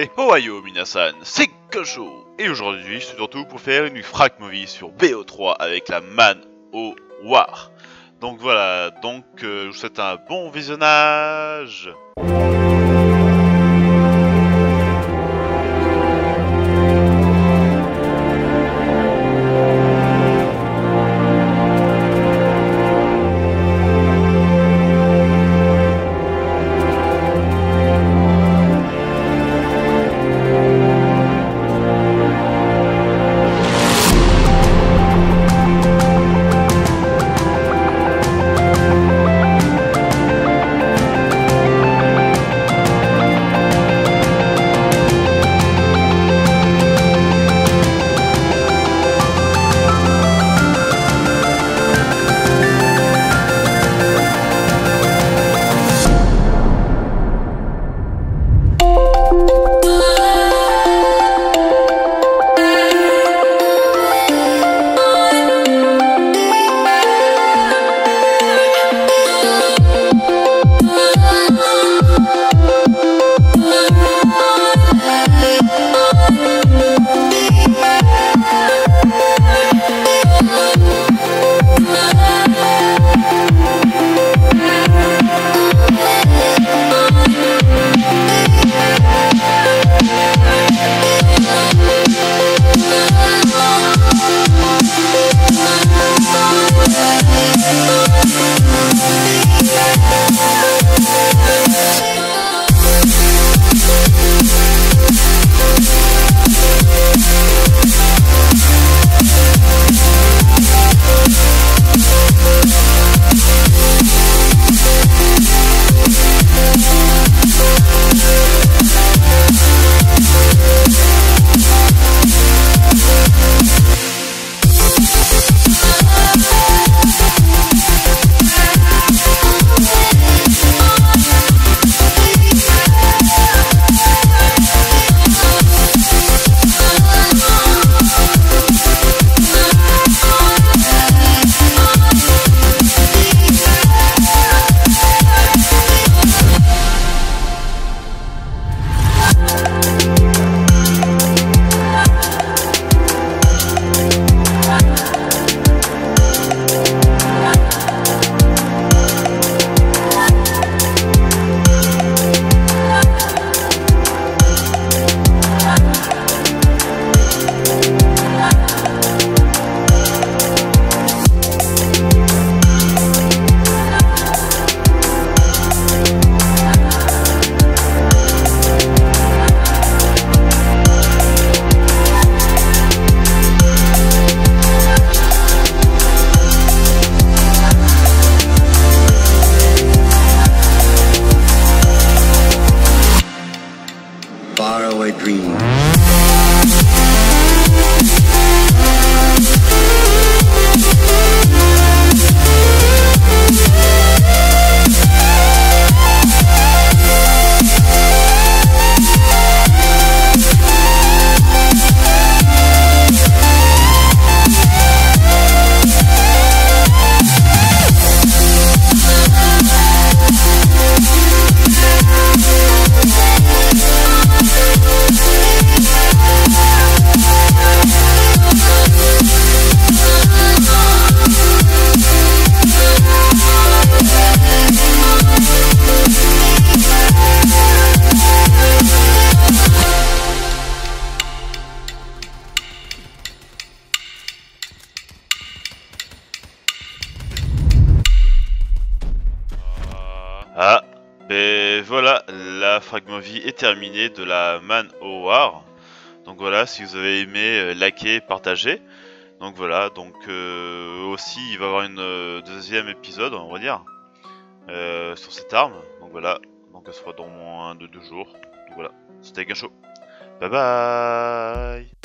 Et Ohio Minasan, c'est Gunsho. Et aujourd'hui, c'est surtout pour faire une frac movie sur BO3 avec la Man O War. Donc voilà, je vous souhaite un bon visionnage. Ah, ben voilà, la fragmovie est terminée de la Man O War. Donc voilà, si vous avez aimé, likez, partagez. Donc voilà, aussi il va y avoir une deuxième épisode, on va dire, sur cette arme. Donc voilà, ça sera dans moins de 2 jours. Donc voilà, c'était Gunsho. Bye bye.